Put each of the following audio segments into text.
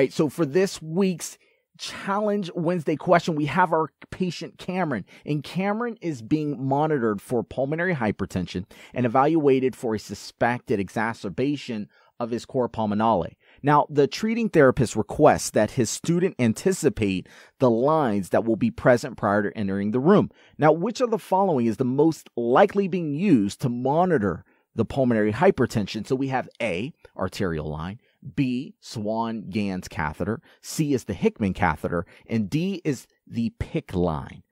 right, so for this week's Challenge Wednesday question, we have our patient Cameron, and Cameron is being monitored for pulmonary hypertension and evaluated for a suspected exacerbation of his Cor Pulmonale. Now, the treating therapist requests that his student anticipate the lines that will be present prior to entering the room. Now, which of the following is the most likely being used to monitor the pulmonary hypertension? So we have A, arterial line, B, Swan-Ganz catheter, C is the Hickman catheter, and D is the PICC line.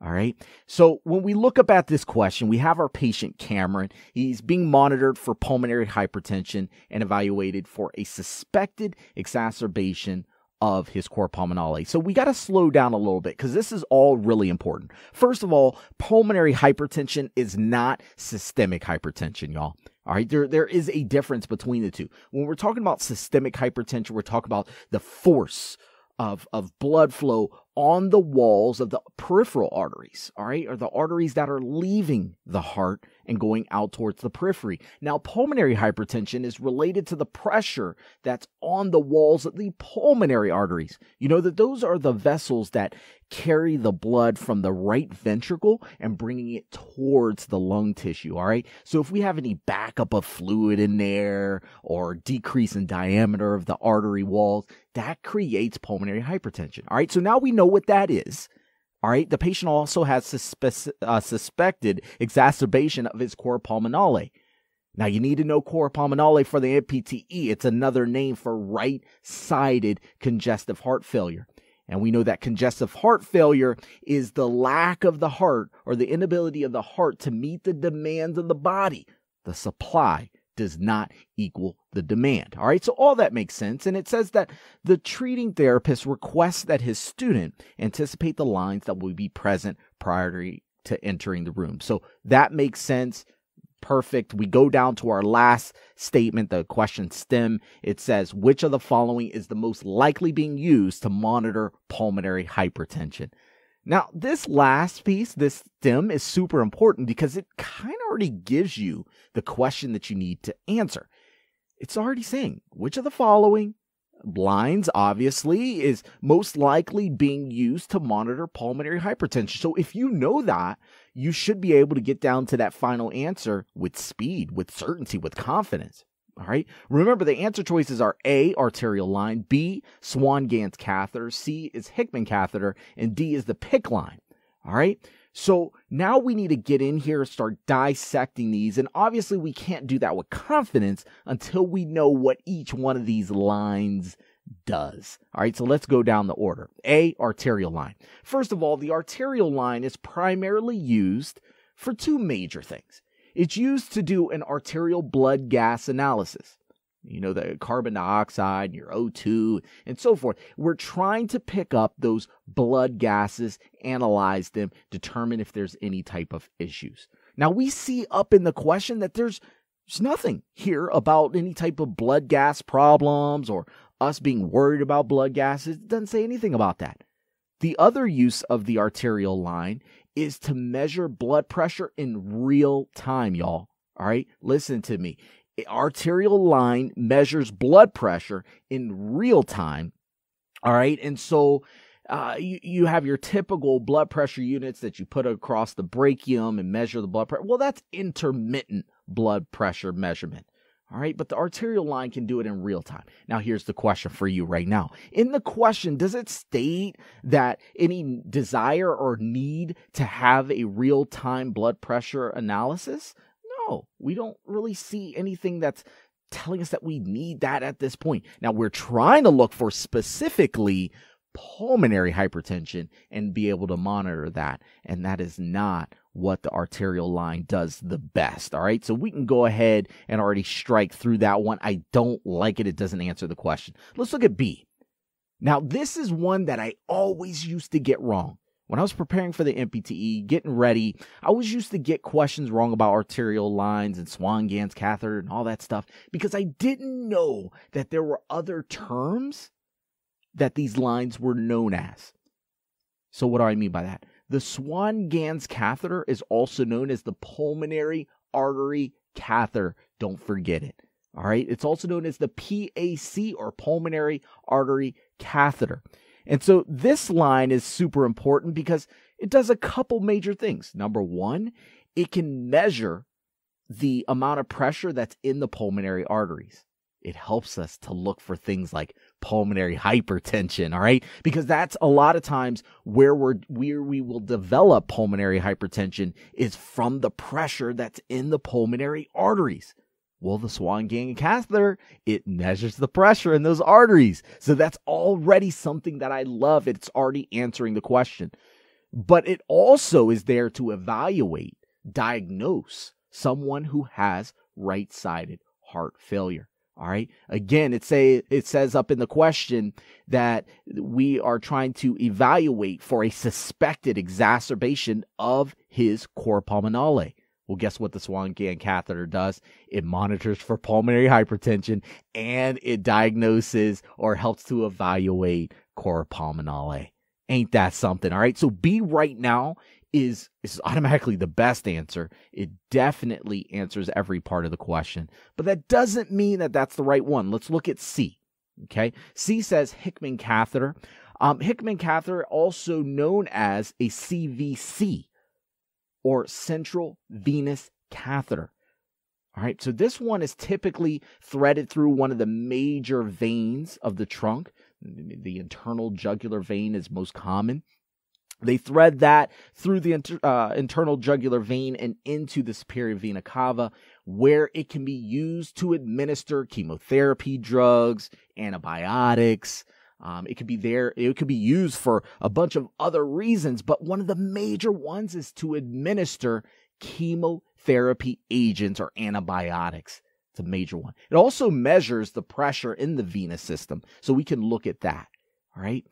All right. So when we look up at this question, we have our patient Cameron. He's being monitored for pulmonary hypertension and evaluated for a suspected exacerbation of his Cor Pulmonale. So we got to slow down a little bit because this is all really important. First of all, pulmonary hypertension is not systemic hypertension, y'all. All right, there is a difference between the two. When we're talking about systemic hypertension, we're talking about the force of blood flow on the walls of the peripheral arteries, all right, or the arteries that are leaving the heart and going out towards the periphery. Now, pulmonary hypertension is related to the pressure that's on the walls of the pulmonary arteries. You know that those are the vessels that carry the blood from the right ventricle and bringing it towards the lung tissue, all right? So if we have any backup of fluid in there or decrease in diameter of the artery walls, that creates pulmonary hypertension, all right? So now we know what that is. All right, the patient also has suspected exacerbation of his Cor Pulmonale. Now, you need to know Cor Pulmonale for the NPTE. It's another name for right-sided congestive heart failure. And we know that congestive heart failure is the lack of the heart or the inability of the heart to meet the demands of the body. The supply does not equal the demand. All right, so all that makes sense. And it says that the treating therapist requests that his student anticipate the lines that will be present prior to entering the room. So that makes sense. Perfect. We go down to our last statement, the question stem. It says, which of the following is the most likely being used to monitor pulmonary hypertension? Now, this last piece, this stem, is super important because it kind of already gives you the question that you need to answer. It's already saying, which of the following lines, obviously, is most likely being used to monitor pulmonary hypertension? So if you know that, you should be able to get down to that final answer with speed, with certainty, with confidence. All right. Remember, the answer choices are A, arterial line, B, Swan-Ganz catheter, C is Hickman catheter, and D is the PICC line. All right. So now we need to get in here and start dissecting these. And obviously, we can't do that with confidence until we know what each one of these lines does. All right. So let's go down the order. A, arterial line. First of all, the arterial line is primarily used for two major things. It's used to do an arterial blood gas analysis, you know, the carbon dioxide, your O2, and so forth. We're trying to pick up those blood gases, analyze them, determine if there's any type of issues. Now, we see up in the question that there's nothing here about any type of blood gas problems or us being worried about blood gases. It doesn't say anything about that. The other use of the arterial line is to measure blood pressure in real time, y'all. All right, listen to me. Arterial line measures blood pressure in real time. All right, and so you have your typical blood pressure units that you put across the brachium and measure the blood pressure. Well, that's intermittent blood pressure measurement. All right, but the arterial line can do it in real time. Now, here's the question for you right now. In the question, does it state that any desire or need to have a real-time blood pressure analysis? No, we don't really see anything that's telling us that we need that at this point. Now, we're trying to look for specifically pulmonary hypertension and be able to monitor that, and that is not what the arterial line does the best. All right, so we can go ahead and already strike through that one. I don't like it. It doesn't answer the question. Let's look at B. Now, this is one that I always used to get wrong. When I was preparing for the NPTE, getting ready, I was used to get questions wrong about arterial lines and Swan-Ganz catheter and all that stuff because I didn't know that there were other terms that these lines were known as. So what do I mean by that? The Swan-Ganz catheter is also known as the pulmonary artery catheter. Don't forget it. All right, it's also known as the PAC or pulmonary artery catheter. And so this line is super important because it does a couple major things. Number one, it can measure the amount of pressure that's in the pulmonary arteries. It helps us to look for things like pulmonary hypertension, all right? Because that's a lot of times where we will develop pulmonary hypertension is from the pressure that's in the pulmonary arteries. Well, the Swan-Ganz catheter, it measures the pressure in those arteries. So that's already something that I love. It's already answering the question. But it also is there to evaluate, diagnose someone who has right-sided heart failure. All right. Again, it says up in the question that we are trying to evaluate for a suspected exacerbation of his Cor Pulmonale. Well, guess what the Swan-Ganz catheter does? It monitors for pulmonary hypertension and it diagnoses or helps to evaluate Cor Pulmonale. Ain't that something? All right. So B right now is automatically the best answer. It definitely answers every part of the question, but that doesn't mean that that's the right one. Let's look at C. Okay, C says Hickman catheter. Hickman catheter, also known as a CVC or central venous catheter. All right, so this one is typically threaded through one of the major veins of the trunk. The internal jugular vein is most common. They thread that through the internal jugular vein and into the superior vena cava, where it can be used to administer chemotherapy drugs, antibiotics. It could be there. It could be used for a bunch of other reasons, but one of the major ones is to administer chemotherapy agents or antibiotics. It's a major one. It also measures the pressure in the venous system, so we can look at that. All right.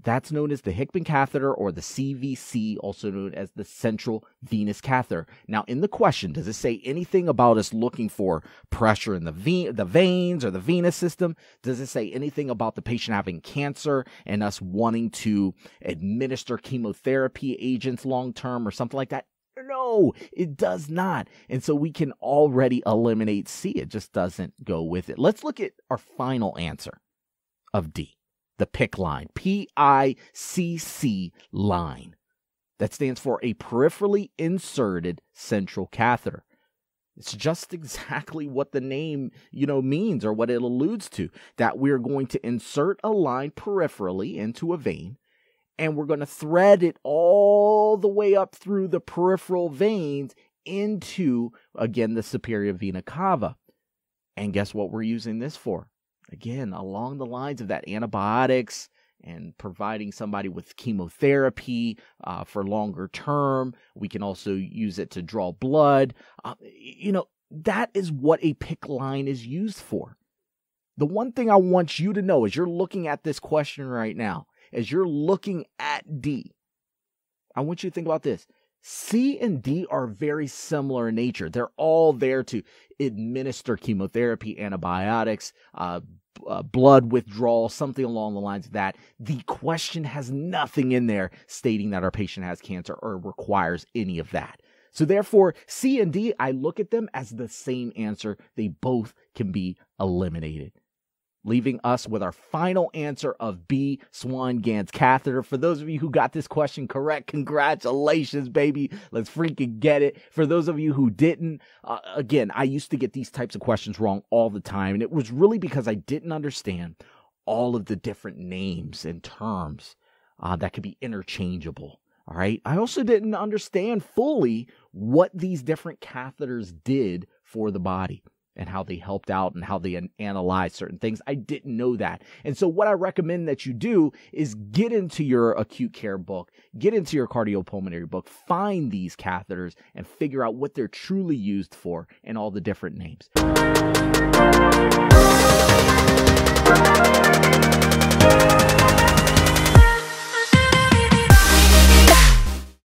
That's known as the Hickman catheter or the CVC, also known as the central venous catheter. Now, in the question, does it say anything about us looking for pressure in the veins or the venous system? Does it say anything about the patient having cancer and us wanting to administer chemotherapy agents long-term or something like that? No, it does not. And so we can already eliminate C. It just doesn't go with it. Let's look at our final answer of D. The PICC line, P-I-C-C line. That stands for a peripherally inserted central catheter. It's just exactly what the name, means or what it alludes to, that we're going to insert a line peripherally into a vein, and we're going to thread it all the way up through the peripheral veins into, again, the superior vena cava. And guess what we're using this for? Again, along the lines of that antibiotics and providing somebody with chemotherapy for longer term. We can also use it to draw blood. That is what a PICC line is used for. The one thing I want you to know as you're looking at this question right now, as you're looking at D, I want you to think about this. C and D are very similar in nature. They're all there to administer chemotherapy, antibiotics, blood withdrawal, something along the lines of that. The question has nothing in there stating that our patient has cancer or requires any of that. So therefore, C and D, I look at them as the same answer. They both can be eliminated, leaving us with our final answer of B, Swan-Ganz catheter. For those of you who got this question correct, congratulations, baby. Let's freaking get it. For those of you who didn't, again, I used to get these types of questions wrong all the time, and it was really because I didn't understand all of the different names and terms that could be interchangeable. All right. I also didn't understand fully what these different catheters did for the body, and how they helped out and how they analyzed certain things. I didn't know that. And so what I recommend that you do is get into your acute care book, get into your cardiopulmonary book, find these catheters and figure out what they're truly used for and all the different names.